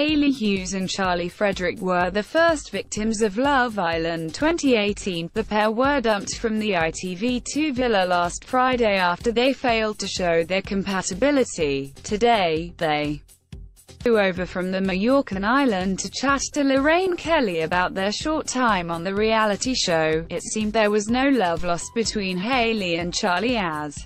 Hayley Hughes and Charlie Frederick were the first victims of Love Island 2018. The pair were dumped from the ITV2 villa last Friday after they failed to show their compatibility. Today, they flew over from the Majorcan island to chat to Lorraine Kelly about their short time on the reality show. It seemed there was no love lost between Hayley and Charlie as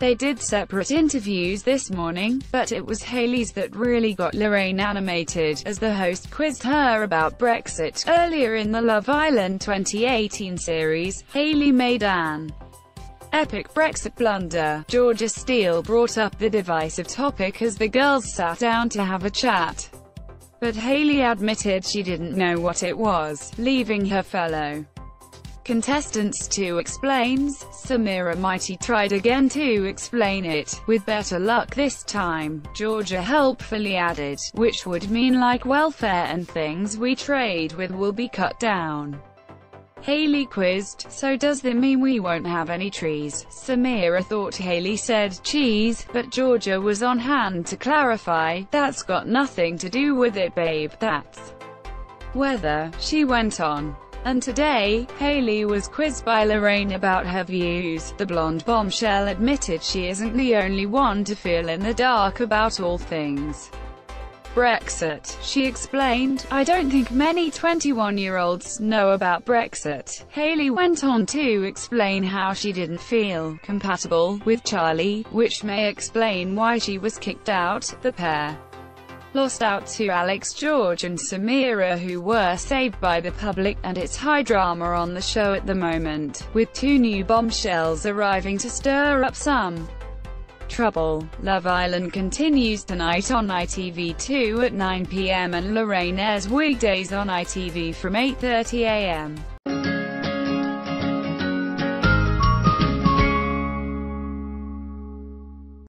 they did separate interviews this morning, but it was Hayley's that really got Lorraine animated, as the host quizzed her about Brexit. Earlier in the Love Island 2018 series, Hayley made an epic Brexit blunder. Georgia Steele brought up the divisive topic as the girls sat down to have a chat, but Hayley admitted she didn't know what it was, leaving her fellow contestants to explain. Samira Mighty tried again to explain it, with better luck this time. Georgia helpfully added, which would mean like welfare and things we trade with will be cut down. Hayley quizzed, so does that mean we won't have any trees? Samira thought Hayley said cheese, but Georgia was on hand to clarify, that's got nothing to do with it babe, that's weather, she went on. And today, Hayley was quizzed by Lorraine about her views. The blonde bombshell admitted she isn't the only one to feel in the dark about all things Brexit. She explained, I don't think many 21-year-olds know about Brexit. Hayley went on to explain how she didn't feel compatible with Charlie, which may explain why she was kicked out. The pair lost out to Alex George and Samira, who were saved by the public, and it's high drama on the show at the moment, with two new bombshells arriving to stir up some trouble. Love Island continues tonight on ITV2 at 9 p.m. and Lorraine airs weekdays on ITV from 8:30 a.m.